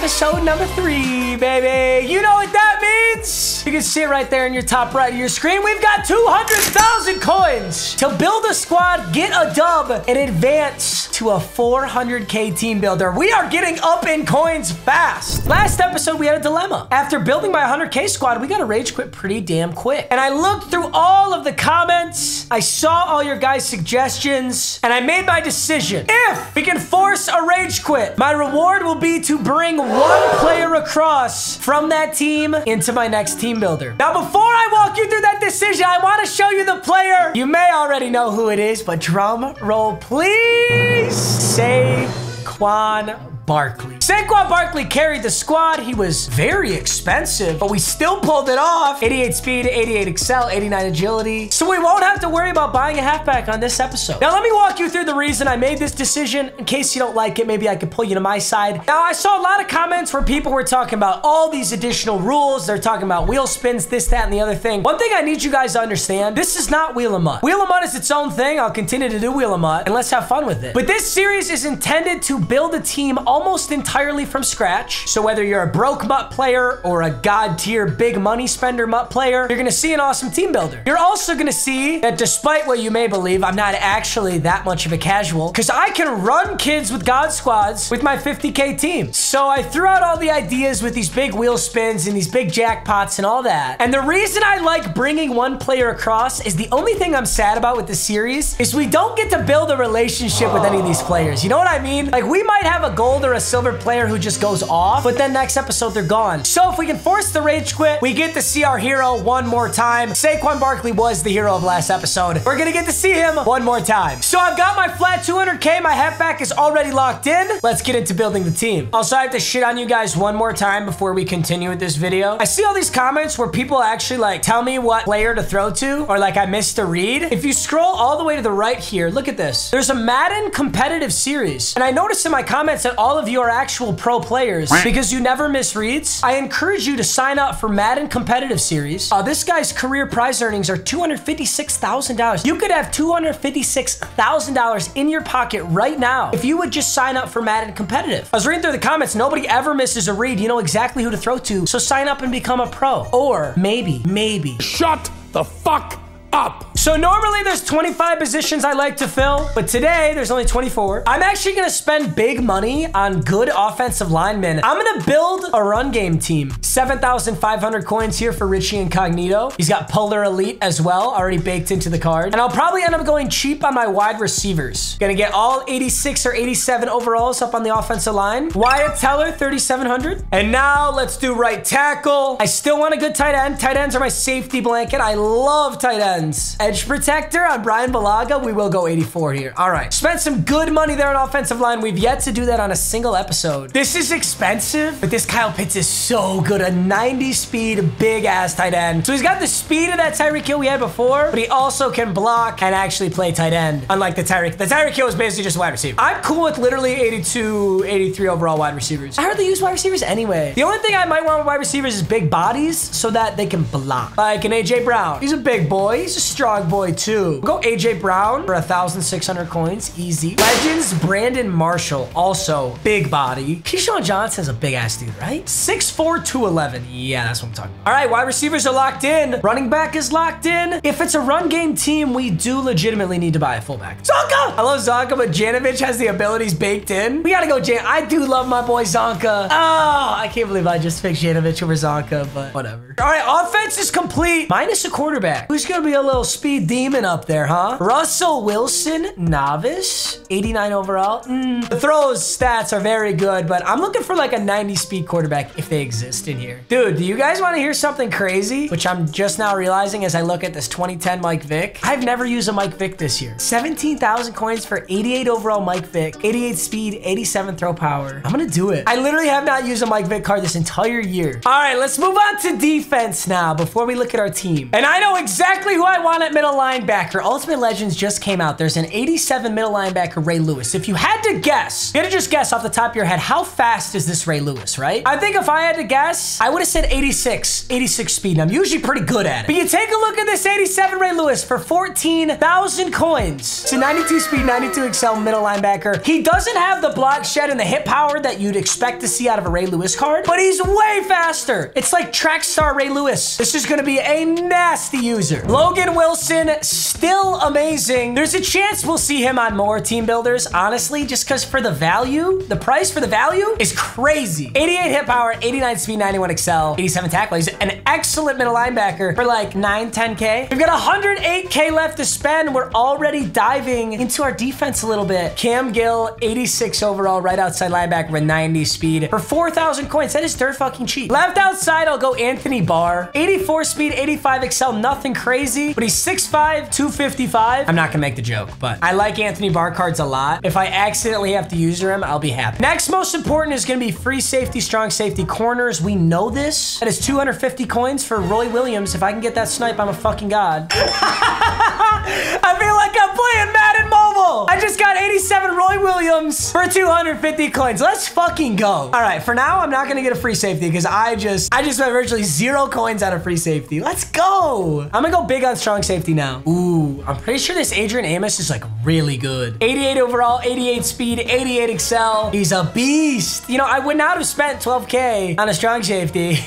episode number 3, baby. You know what that means? You can see it right there in your top right of your screen. We've got 200,000 coins to build a squad, get a dub, and advance to a 400K team builder. We are getting up in coins fast. Last episode, we had a dilemma. After building my 100K squad, we got to rage quit pretty damn quick. And I looked through all of the comments. I saw all your guys' suggestions, and I made my decision. If we can force a rage quit, my reward will be to bring one player across from that team into my next team builder. Now, before I walk you through that decision, I want to show you the player. You may already know who it is, but drum roll, please. Saquon Barkley. Saquon Barkley carried the squad. He was very expensive, but we still pulled it off. 88 speed, 88 excel, 89 agility. So we won't have to worry about buying a halfback on this episode. Now, let me walk you through the reason I made this decision. In case you don't like it, maybe I could pull you to my side. Now, I saw a lot of comments where people were talking about all these additional rules. They're talking about wheel spins, this, that, and the other thing. One thing I need you guys to understand, this is not Wheel of Mutt. Wheel of Mutt is its own thing. I'll continue to do Wheel of Mutt, and let's have fun with it. But this series is intended to build a team almost entirely from scratch. So whether you're a broke mutt player or a god tier big money spender mutt player, you're gonna see an awesome team builder. You're also gonna see that despite what you may believe, I'm not actually that much of a casual because I can run kids with god squads with my 50K team. So I threw out all the ideas with these big wheel spins and these big jackpots and all that. And the reason I like bringing one player across is the only thing I'm sad about with this series is we don't get to build a relationship with any of these players. You know what I mean? Like, we might have a gold or a silver player who just goes off, but then next episode they're gone. So if we can force the rage quit, we get to see our hero one more time. Saquon Barkley was the hero of last episode. We're gonna get to see him one more time. So I've got my flat 200K. My halfback is already locked in. Let's get into building the team. Also, I have to shit on you guys one more time before we continue with this video. I see all these comments where people actually like tell me what player to throw to, or like I missed a read. If you scroll all the way to the right here, look at this. There's a Madden competitive series, and I noticed in my comments that all of you are actual pro players because you never miss reads. I encourage you to sign up for Madden competitive series. This guy's career prize earnings are $256,000. You could have $256,000 in your pocket right now if you would just sign up for Madden competitive. I was reading through the comments. Nobody ever misses a read. You know exactly who to throw to. So sign up and become a pro. Or maybe. Shut the fuck up. So normally there's 25 positions I like to fill, but today there's only 24. I'm actually gonna spend big money on good offensive linemen. I'm gonna build a run game team. 7,500 coins here for Richie Incognito. He's got Polar Elite as well, already baked into the card. And I'll probably end up going cheap on my wide receivers. Gonna get all 86 or 87 overalls up on the offensive line. Wyatt Teller, 3,700. And now let's do right tackle. I still want a good tight end. Tight ends are my safety blanket. I love tight ends. Edge protector on Brian Bulaga. We will go 84 here. All right. Spent some good money there on offensive line. We've yet to do that on a single episode. This is expensive, but this Kyle Pitts is so good. A 90 speed, big ass tight end. So he's got the speed of that Tyreek Hill we had before, but he also can block and actually play tight end. Unlike the Tyreek. The Tyreek Hill is basically just a wide receiver. I'm cool with literally 82, 83 overall wide receivers. I hardly use wide receivers anyway. The only thing I might want with wide receivers is big bodies so that they can block. Like an AJ Brown. He's a big boy. He's a strong boy too. We'll go AJ Brown for 1,600 coins, easy. Legends Brandon Marshall, also big body. Keyshawn Johnson's a big ass dude, right? 6'4", 211. Yeah, that's what I'm talking about. All right, wide receivers are locked in. Running back is locked in. If it's a run game team, we do legitimately need to buy a fullback. Zonka! I love Zonka, but Janovich has the abilities baked in. We gotta go Jan. I do love my boy Zonka. Oh, I can't believe I just picked Janovich over Zonka, but whatever. All right, offense is complete. Minus a quarterback. Who's gonna be a little speed demon up there, huh? Russell Wilson, novice, 89 overall. The throws stats are very good, but I'm looking for like a 90 speed quarterback if they exist in here. Dude, do you guys want to hear something crazy? Which I'm just now realizing as I look at this 2010 Mike Vick. I've never used a Mike Vick this year. 17,000 coins for 88 overall Mike Vick, 88 speed, 87 throw power. I'm gonna do it. I literally have not used a Mike Vick card this entire year. All right, let's move on to defense now before we look at our team. And I know exactly who I want at middle linebacker. Ultimate Legends just came out. There's an 87 middle linebacker, Ray Lewis. If you had to guess, you had to just guess off the top of your head, how fast is this Ray Lewis, right? I think if I had to guess, I would have said 86 speed. And I'm usually pretty good at it. But you take a look at this 87 Ray Lewis for 14,000 coins. It's a 92 speed, 92 excel middle linebacker. He doesn't have the block shed and the hit power that you'd expect to see out of a Ray Lewis card, but he's way faster. It's like track star Ray Lewis. This is gonna be a nasty user. Logan Wilson, still amazing. There's a chance we'll see him on more team builders, honestly, just because for the value, the price for the value is crazy. 88 hit power, 89 speed, 91 excel, 87 tackle. He's an excellent middle linebacker for like 9, 10K. We've got 108K left to spend. We're already diving into our defense a little bit. Cam Gill, 86 overall, right outside linebacker with 90 speed for 4,000 coins. That is dirt fucking cheap. Left outside, I'll go Anthony Barr. 84 speed, 85 excel, nothing crazy, but he's 6'5", 255. I'm not gonna make the joke, but I like Anthony Barr cards a lot. If I accidentally have to use him, I'll be happy. Next most important is gonna be free safety, strong safety, corners. We know this. That is 250 coins for Roy Williams. If I can get that snipe, I'm a fucking god. I feel like I'm playing Madden Mobile. I just got 87 Roy Williams for 250 coins. Let's fucking go. All right, for now, I'm not gonna get a free safety because I just spent virtually 0 coins out of free safety. Let's go. I'm gonna go big on strong safety now. Ooh, I'm pretty sure this Adrian Amos is like really good. 88 overall, 88 speed, 88 excel. He's a beast. You know, I would not have spent 12K on a strong safety,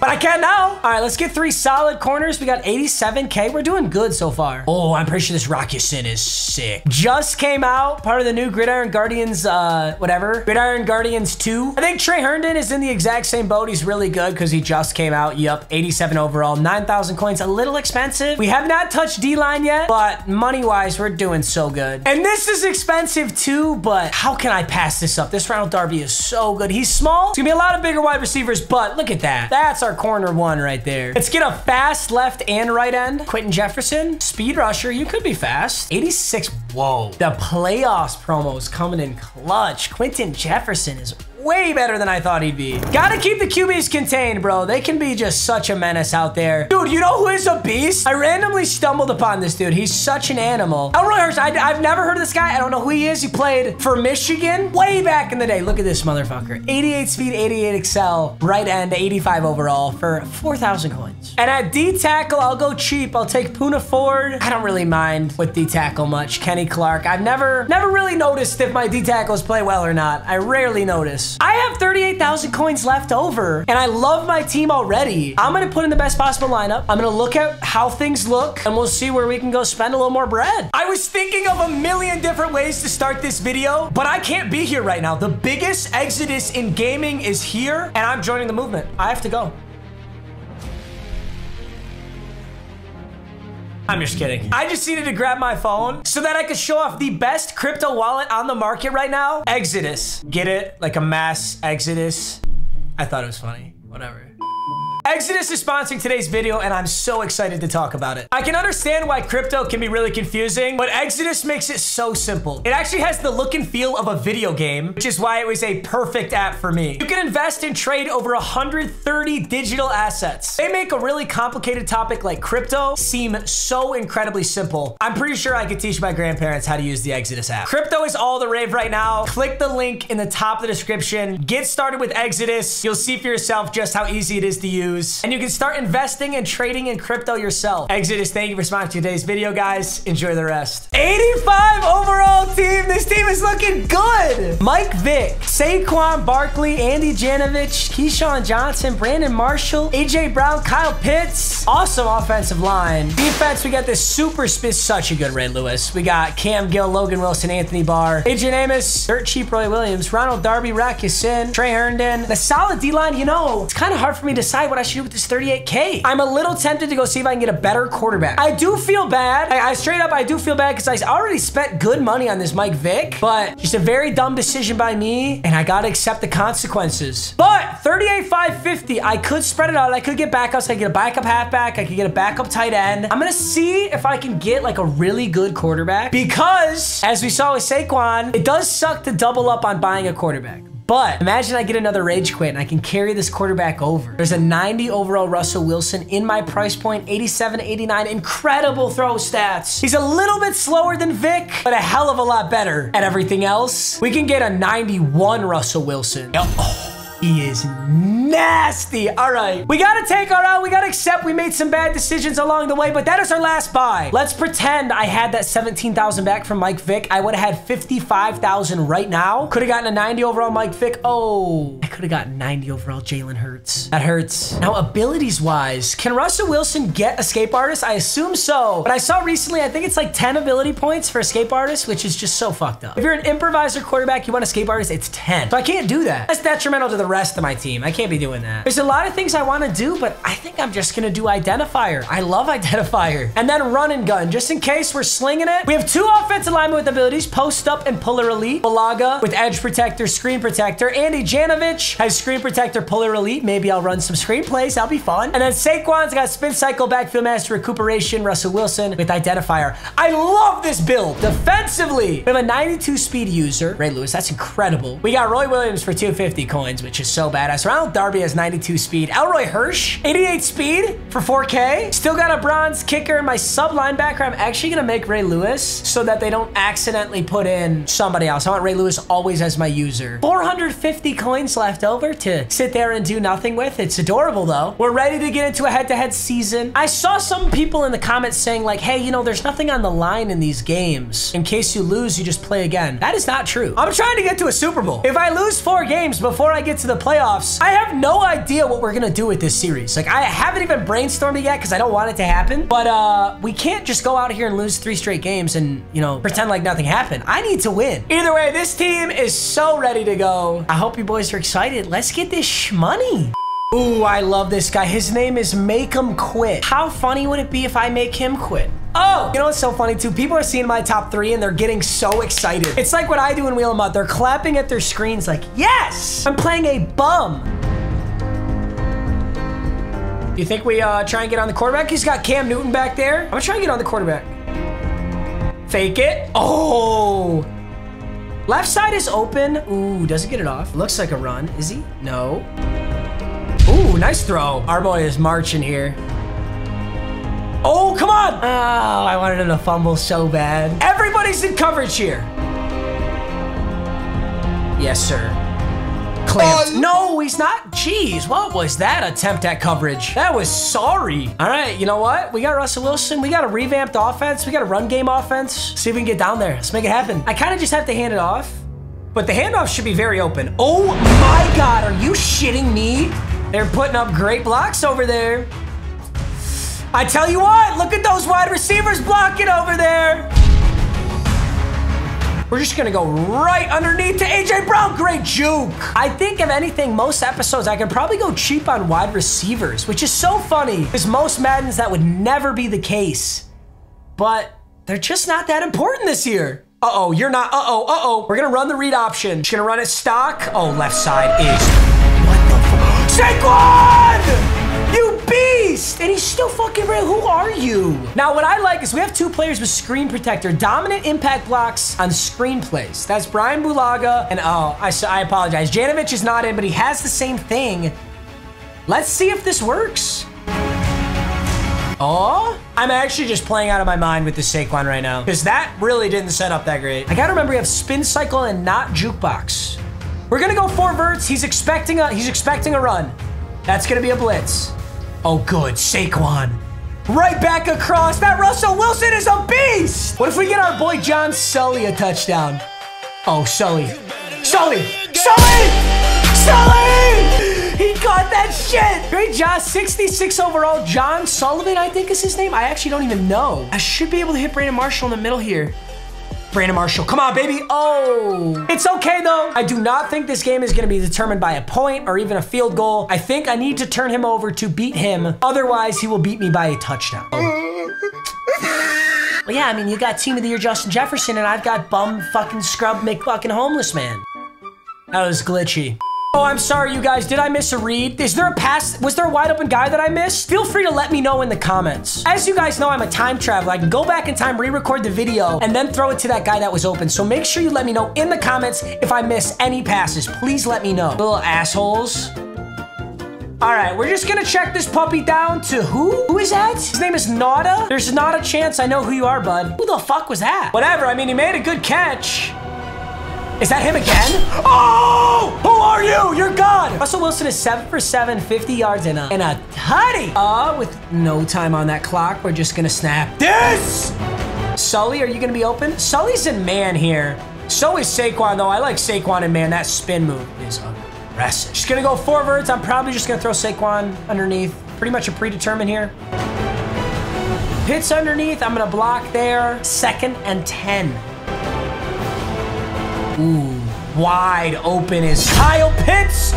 but I can now. All right, let's get 3 solid corners. We got 87K. We're doing good so far. Oh, I'm pretty sure this Rakusin is sick. Just came out, part of the new Gridiron Guardians, whatever. Gridiron Guardians 2. I think Trey Herndon is in the exact same boat. He's really good because he just came out. Yup, 87 overall, 9,000 coins, a little expensive. We have not touched D-line yet, but money-wise, we're doing so good. And this is expensive too, but how can I pass this up? This Ronald Darby is so good. He's small. It's gonna be a lot of bigger wide receivers, but look at that. That's our corner one right there. Let's get a fast left and right end. Quentin Jefferson, speed rusher. You could be fast. 86, whoa. The playoffs promos coming in clutch. Quentin Jefferson is way better than I thought he'd be. Gotta keep the QBs contained, bro. They can be just such a menace out there. Dude, you know who is a beast? I randomly stumbled upon this dude. He's such an animal. Elroy Hirsch, I've never heard of this guy. I don't know who he is. He played for Michigan way back in the day. Look at this motherfucker. 88 speed, 88 excel, right end, 85 overall for 4,000 coins. And at D-tackle, I'll go cheap. I'll take Puna Ford. I don't really mind with D-tackle much. Kenny Clark. I've never really noticed if my D-tackles play well or not. I rarely notice. I have 38,000 coins left over, and I love my team already. I'm gonna put in the best possible lineup. I'm gonna look at how things look, and we'll see where we can go spend a little more bread. I was thinking of a million different ways to start this video, but I can't be here right now. The biggest exodus in gaming is here, and I'm joining the movement. I have to go. I'm just kidding. I just needed to grab my phone so that I could show off the best crypto wallet on the market right now. Exodus. Get it? Like a mass exodus. I thought it was funny. Whatever. Exodus is sponsoring today's video, and I'm so excited to talk about it. I can understand why crypto can be really confusing, but Exodus makes it so simple. It actually has the look and feel of a video game, which is why it was a perfect app for me. You can invest and trade over 130 digital assets. They make a really complicated topic like crypto seem so incredibly simple. I'm pretty sure I could teach my grandparents how to use the Exodus app. Crypto is all the rave right now. Click the link in the top of the description. Get started with Exodus. You'll see for yourself just how easy it is to use. And you can start investing and trading in crypto yourself. Exodus, thank you for sponsoring today's video, guys. Enjoy the rest. 85 overall team. This team is looking good. Mike Vick, Saquon Barkley, Andy Janovich, Keyshawn Johnson, Brandon Marshall, AJ Brown, Kyle Pitts. Awesome offensive line. Defense, we got this super spitz. Such a good Ray Lewis. We got Cam Gill, Logan Wilson, Anthony Barr, Adrian Amos, dirt cheap Roy Williams, Ronald Darby, Rakusin, Trey Herndon. The solid D-line, you know, it's kind of hard for me to decide what I should do with this 38K. I'm a little tempted to go see if I can get a better quarterback. I do feel bad. I straight up, I do feel bad because I already spent good money on this Mike Vick, but just a very dumb decision by me, and I gotta accept the consequences. But 38,550, I could spread it out. I could get backups. I could get a backup halfback. I could get a backup tight end. I'm gonna see if I can get like a really good quarterback because as we saw with Saquon, it does suck to double up on buying a quarterback. But imagine I get another rage quit and I can carry this quarterback over. There's a 90 overall Russell Wilson in my price point, 87, 89, incredible throw stats. He's a little bit slower than Vick, but a hell of a lot better at everything else. We can get a 91 Russell Wilson. Oh, he is nasty. All right, we gotta take our out. We gotta accept we made some bad decisions along the way, but that is our last buy. Let's pretend I had that 17,000 back from Mike Vick. I would have had 55,000 right now. Could have gotten a 90 overall Mike Vick. Oh, I could have gotten 90 overall Jalen Hurts. That hurts. Now, abilities wise, can Russell Wilson get Escape Artist? I assume so, but I saw recently, I think it's like 10 ability points for Escape Artist, which is just so fucked up. If you're an improviser quarterback, you want Escape Artist, it's 10. So I can't do that. That's detrimental to the rest of my team. I can't be doing that. There's a lot of things I want to do, but I think I'm just going to do Identifier. I love Identifier. And then Run and Gun, just in case we're slinging it. We have two offensive linemen with abilities, Post Up and Puller Elite. Bulaga with Edge Protector, Screen Protector. Andy Janovich has Screen Protector, Puller Elite. Maybe I'll run some screenplays. That'll be fun. And then Saquon's got Spin Cycle, Backfield Master, Recuperation. Russell Wilson with Identifier. I love this build. Defensively, we have a 92 speed user, Ray Lewis. That's incredible. We got Roy Williams for 250 coins, which is so badass. Ronald Darby has 92 speed. Elroy Hirsch, 88 speed for 4K. Still got a bronze kicker. My sub linebacker, I'm actually going to make Ray Lewis so that they don't accidentally put in somebody else. I want Ray Lewis always as my user. 450 coins left over to sit there and do nothing with. It's adorable, though. We're ready to get into a head-to-head season. I saw some people in the comments saying, like, hey, you know, there's nothing on the line in these games. In case you lose, you just play again. That is not true. I'm trying to get to a Super Bowl. If I lose 4 games before I get to the playoffs, I have no idea what we're gonna do with this series. Like, I haven't even brainstormed it yet because I don't want it to happen, but we can't just go out here and lose 3 straight games and, you know, pretend like nothing happened. I need to win. Either way, this team is so ready to go. I hope you boys are excited. Let's get this shmoney. Ooh, I love this guy. His name is Make Him Quit. How funny would it be if I make him quit? Oh, you know what's so funny too? People are seeing my top 3 and they're getting so excited. It's like what I do in Wheel 'Em Up. They're clapping at their screens like, yes, I'm playing a bum. You think we try and get on the quarterback? He's got Cam Newton back there. I'm gonna try and get on the quarterback. Fake it. Oh. Left side is open. Ooh, doesn't get it off. Looks like a run. Is he? No. Ooh, nice throw. Our boy is marching here. Oh, come on. Oh, I wanted him to fumble so bad. Everybody's in coverage here. Yes, sir. Clamped. Oh, no, he's not. Jeez, what was that attempt at coverage? That was sorry. All right, you know what? We got Russell Wilson. We got a revamped offense. We got a run game offense. See if we can get down there. Let's make it happen. I kind of just have to hand it off, but the handoff should be very open. Oh my God, are you shitting me? They're putting up great blocks over there. I tell you what, look at those wide receivers blocking over there. We're just gonna go right underneath to AJ Brown. Great juke. I think if anything, most episodes, I could probably go cheap on wide receivers, which is so funny, because most Maddens, that would never be the case. But they're just not that important this year. Uh-oh, you're not, uh-oh, uh-oh. We're gonna run the read option. Just gonna run it stock. Oh, left side is, what the fuck? Saquon! You beast! And he's still fucking real. Who are you? Now, what I like is we have 2 players with screen protector, dominant impact blocks on screenplays. That's Brian Bulaga, and oh, I apologize. Janovich is not in, but he has the same thing. Let's see if this works. Oh, I'm actually just playing out of my mind with the Saquon right now because that really didn't set up that great. I gotta remember we have spin cycle and not jukebox. We're gonna go 4 verts. He's expecting a run. That's gonna be a blitz. Oh, good, Saquon. Right back across. That Russell Wilson is a beast. What if we get our boy John Sully a touchdown? Oh, Sully, Sully, Sully, Sully! He caught that shit. Great job. 66 overall. John Sullivan, I think is his name. I actually don't even know. I should be able to hit Brandon Marshall in the middle here. Brandon Marshall, come on, baby. Oh, it's okay though. I do not think this game is going to be determined by a point or even a field goal. I think I need to turn him over to beat him. Otherwise, he will beat me by a touchdown. Well, yeah, I mean, you got Team of the Year Justin Jefferson and I've got bum fucking scrub McFucking homeless man. That was glitchy. Oh, I'm sorry, you guys. Did I miss a read? Is there a pass? Was there a wide open guy that I missed? Feel free to let me know in the comments. As you guys know, I'm a time traveler. I can go back in time, re-record the video, and then throw it to that guy that was open. So make sure you let me know in the comments if I miss any passes. Please let me know. Little assholes. All right, we're just gonna check this puppy down to who? Who is that? His name is Nada. There's not a chance I know who you are, bud. Who the fuck was that? Whatever, I mean, he made a good catch. Is that him again? Oh! Who are you? You're God! Russell Wilson is 7 for 7, 50 yards in a tutty. With no time on that clock, we're just gonna snap this! Sully, are you gonna be open? Sully's in man here. So is Saquon, though. I like Saquon in man. That spin move is aggressive. Just gonna go forwards. I'm probably just gonna throw Saquon underneath. Pretty much a predetermined here. Pitts underneath. I'm gonna block there. 2nd and 10. Ooh, wide open is Kyle Pitts.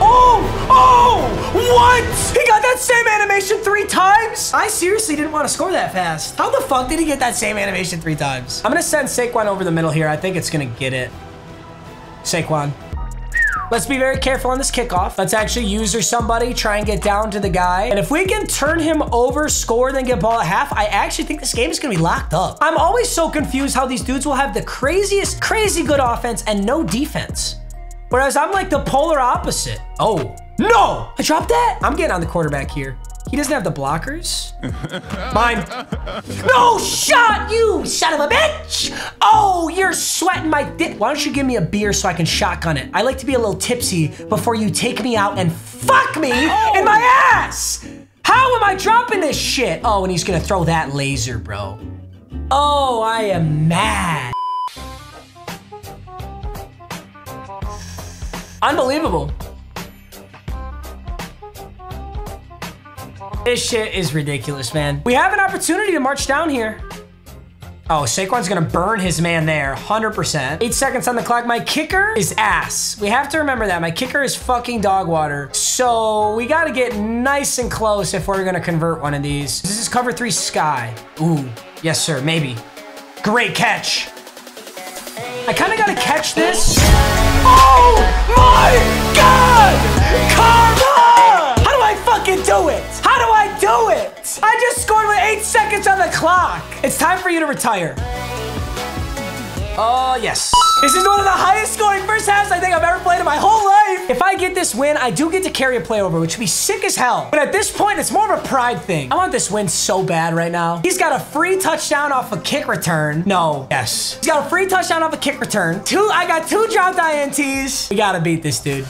Oh, what? He got that same animation 3 times? I seriously didn't want to score that fast. How the fuck did he get that same animation 3 times? I'm going to send Saquon over the middle here. I think it's going to get it. Saquon. Let's be very careful on this kickoff. Let's actually user somebody, try and get down to the guy. And if we can turn him over, score, then get ball at half, I actually think this game is gonna be locked up. I'm always so confused how these dudes will have the craziest, crazy good offense and no defense. Whereas I'm like the polar opposite. Oh, no, I dropped that. I'm getting on the quarterback here. He doesn't have the blockers. Mine. No shot, you son of a bitch. Oh, you're sweating my dick. Why don't you give me a beer so I can shotgun it? I like to be a little tipsy before you take me out and fuck me in my ass. How am I dropping this shit? Oh, and he's gonna throw that laser, bro. Oh, I am mad. Unbelievable. This shit is ridiculous, man. We have an opportunity to march down here. Oh, Saquon's gonna burn his man there, 100%. 8 seconds on the clock. My kicker is ass. We have to remember that. My kicker is fucking dog water. So we gotta get nice and close if we're gonna convert one of these. This is cover 3 sky. Ooh, yes sir, maybe. Great catch. I kinda gotta catch this. Oh my God! Karma! How do I fucking do it? How do I do it? I just scored with 8 seconds on the clock. It's time for you to retire. Oh, yes. This is one of the highest scoring first halves I think I've ever played in my whole life. If I get this win, I do get to carry a play over, which would be sick as hell. But at this point, it's more of a pride thing. I want this win so bad right now. He's got a free touchdown off a kick return. No, yes. He's got a free touchdown off a kick return. I got 2 dropped INTs. We gotta beat this dude.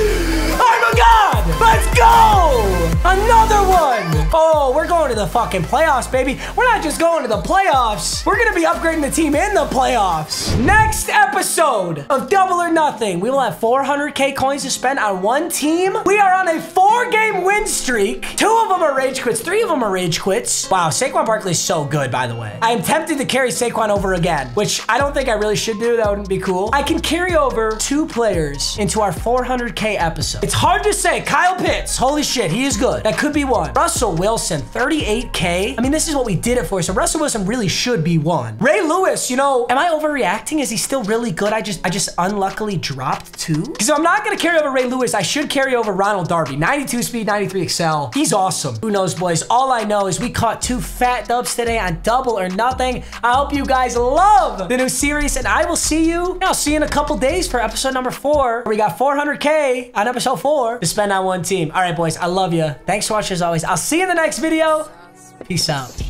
I'm a god! Let's go! Another one! Oh, we're going to the fucking playoffs, baby. We're not just going to the playoffs. We're gonna be upgrading the team in the playoffs. Next episode of Double or Nothing, we will have 400K coins to spend on one team. We are on a 4-game win streak. 2 of them are rage quits. 3 of them are rage quits. Wow, Saquon Barkley is so good, by the way. I am tempted to carry Saquon over again, which I don't think I really should do. That wouldn't be cool. I can carry over 2 players into our 400K episode. It's hard to say. Kyle Pitts, holy shit, he is good. That could be one. Russell Wilson, 38K. I mean, this is what we did it for, so Russell Wilson really should be one. Ray Lewis, you know, am I overreacting? Is he still really good? I just unluckily dropped 2. Because if I'm not gonna carry over Ray Lewis, I should carry over Ronald Darby. 92 speed, 93 excel. He's awesome. Who knows, boys? All I know is we caught 2 fat dubs today on Double or Nothing. I hope you guys love the new series, and I will see you. I'll see you in a couple days for episode number 4. Where we got 400K on episode 4 to spend on one team. All right, boys, I love you. Thanks so much as always. I'll see you in the next video. Peace out.